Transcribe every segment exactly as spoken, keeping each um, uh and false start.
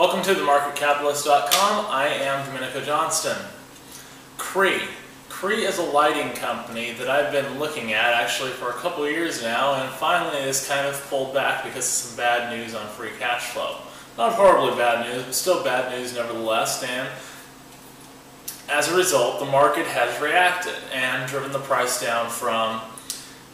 Welcome to the market capitalist dot com. I am Domenico Johnston. Cree. Cree is a lighting company that I've been looking at actually for a couple of years now, and finally it's kind of pulled back because of some bad news on free cash flow. Not horribly bad news, but still bad news nevertheless, and as a result the market has reacted and driven the price down from,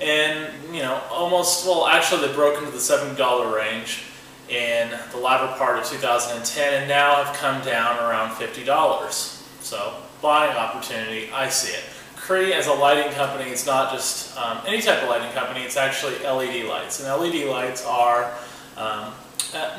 and you know, almost, well actually they broke into the seven dollar range in the latter part of two thousand ten and now have come down around fifty dollars. So, buying opportunity, I see it. Cree as a lighting company, it's not just um, any type of lighting company, it's actually L E D lights. And L E D lights are um,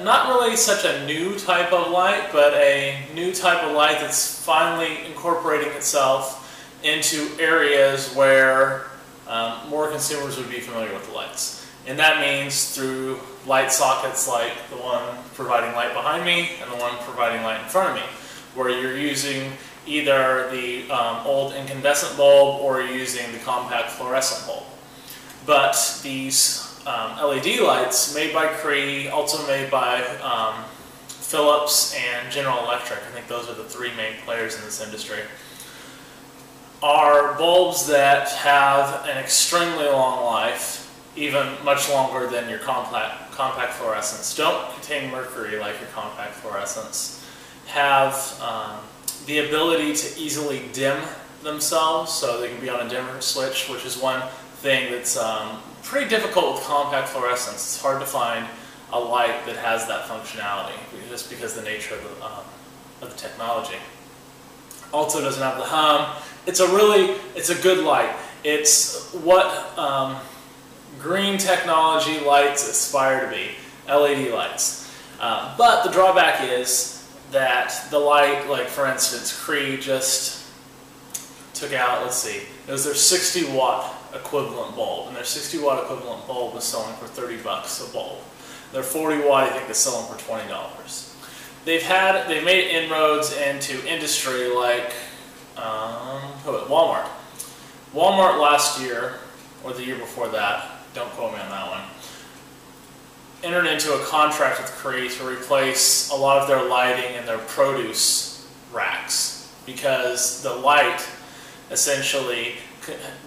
not really such a new type of light, but a new type of light that's finally incorporating itself into areas where um, more consumers would be familiar with the lights. And that means through light sockets like the one providing light behind me and the one providing light in front of me, where you're using either the um, old incandescent bulb or you're using the compact fluorescent bulb. But these um, L E D lights made by Cree, also made by um, Philips and General Electric, I think those are the three main players in this industry, are bulbs that have an extremely long life, even much longer than your compact, compact fluorescents, don't contain mercury like your compact fluorescents, have um, the ability to easily dim themselves, so they can be on a dimmer switch, which is one thing that's um, pretty difficult with compact fluorescents. It's hard to find a light that has that functionality, just because of the nature of the, um, of the technology. Also doesn't have the hum. It's a really, it's a good light. It's what um, green technology lights aspire to be, L E D lights. Uh, but the drawback is that the light, like for instance, Cree just took out, let's see, it was their sixty watt equivalent bulb, and their sixty watt equivalent bulb was selling for thirty bucks a bulb. Their forty watt, I think, is selling for twenty dollars. They've had, they've made inroads into industry like um, Walmart. Walmart last year, or the year before that, don't quote me on that one, entered into a contract with Cree to replace a lot of their lighting in their produce racks, because the light essentially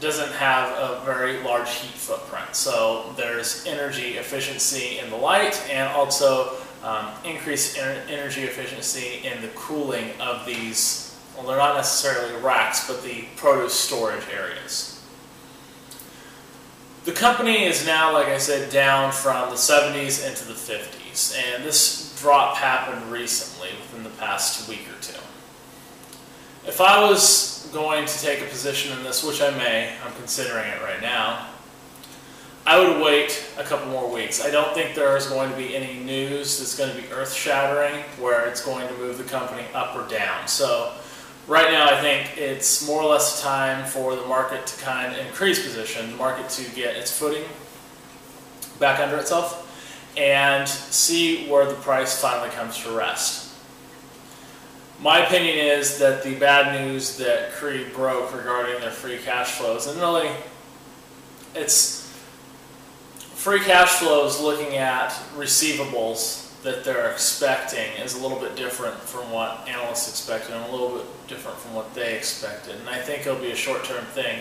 doesn't have a very large heat footprint. So there's energy efficiency in the light, and also um, increased en energy efficiency in the cooling of these, well, they're not necessarily racks, but the produce storage areas. The company is now, like I said, down from the seventies into the fifties, and this drop happened recently, within the past week or two. If I was going to take a position in this, which I may, I'm considering it right now, I would wait a couple more weeks. I don't think there is going to be any news that's going to be earth-shattering where it's going to move the company up or down. So right now, I think it's more or less time for the market to kind of increase position, the market to get its footing back under itself, and see where the price finally comes to rest. My opinion is that the bad news that Cree broke regarding their free cash flows, and really, it's free cash flows looking at receivables that they're expecting is a little bit different from what analysts expected and a little bit different from what they expected. And I think it'll be a short-term thing.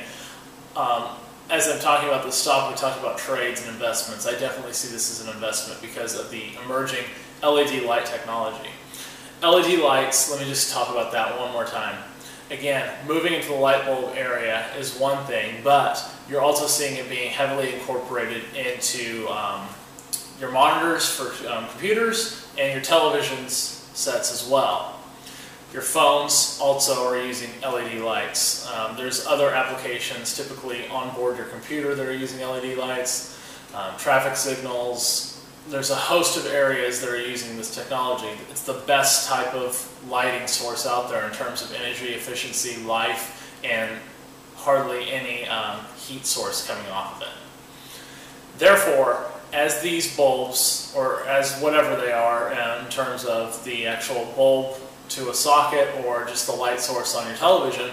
Um, as I'm talking about this stock, we talked about trades and investments. I definitely see this as an investment because of the emerging L E D light technology. L E D lights, let me just talk about that one more time. Again, moving into the light bulb area is one thing, but you're also seeing it being heavily incorporated into um, your monitors for um, computers, and your television sets as well. Your phones also are using L E D lights. Um, there's other applications typically on board your computer that are using L E D lights, um, traffic signals. There's a host of areas that are using this technology. It's the best type of lighting source out there in terms of energy efficiency, life, and hardly any um, heat source coming off of it. Therefore, as these bulbs, or as whatever they are in terms of the actual bulb to a socket or just the light source on your television,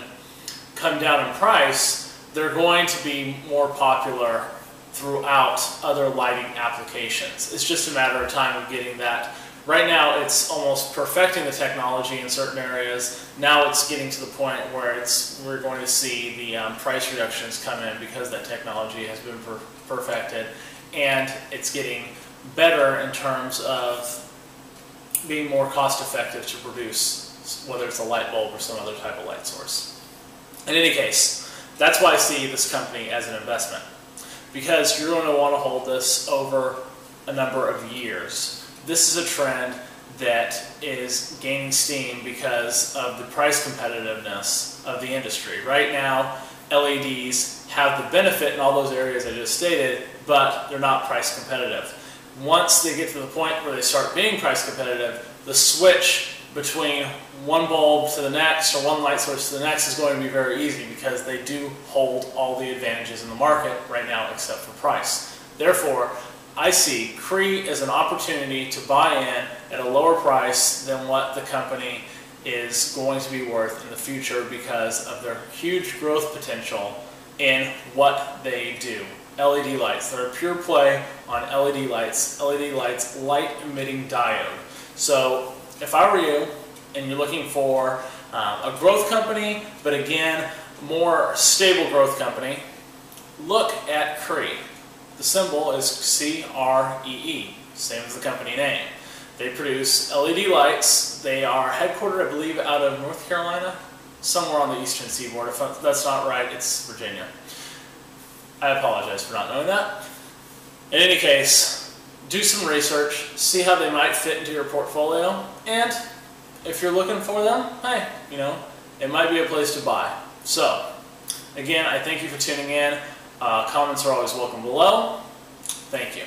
come down in price, they're going to be more popular throughout other lighting applications. It's just a matter of time of getting that Right now, it's almost perfecting the technology in certain areas. Now it's getting to the point where it's, we're going to see the um, price reductions come in because that technology has been per perfected. And it's getting better in terms of being more cost effective to produce, whether it's a light bulb or some other type of light source. In any case, that's why I see this company as an investment, because you're going to want to hold this over a number of years. This is a trend that is gaining steam because of the price competitiveness of the industry. Right now, L E Ds have the benefit in all those areas I just stated, but they're not price competitive. Once they get to the point where they start being price competitive, the switch between one bulb to the next or one light source to the next is going to be very easy, because they do hold all the advantages in the market right now except for price. Therefore, I see Cree as an opportunity to buy in at a lower price than what the company is going to be worth in the future because of their huge growth potential in what they do. L E D lights. They're a pure play on L E D lights. L E D lights, light emitting diode. So if I were you and you're looking for um, a growth company, but again, more stable growth company, look at Cree. The symbol is C R E E, same as the company name. They produce L E D lights. They are headquartered, I believe, out of North Carolina, somewhere on the eastern seaboard. If that's not right, it's Virginia. I apologize for not knowing that. In any case, do some research, see how they might fit into your portfolio, and if you're looking for them, hey, you know, it might be a place to buy. So, again, I thank you for tuning in. Uh, comments are always welcome below. Thank you.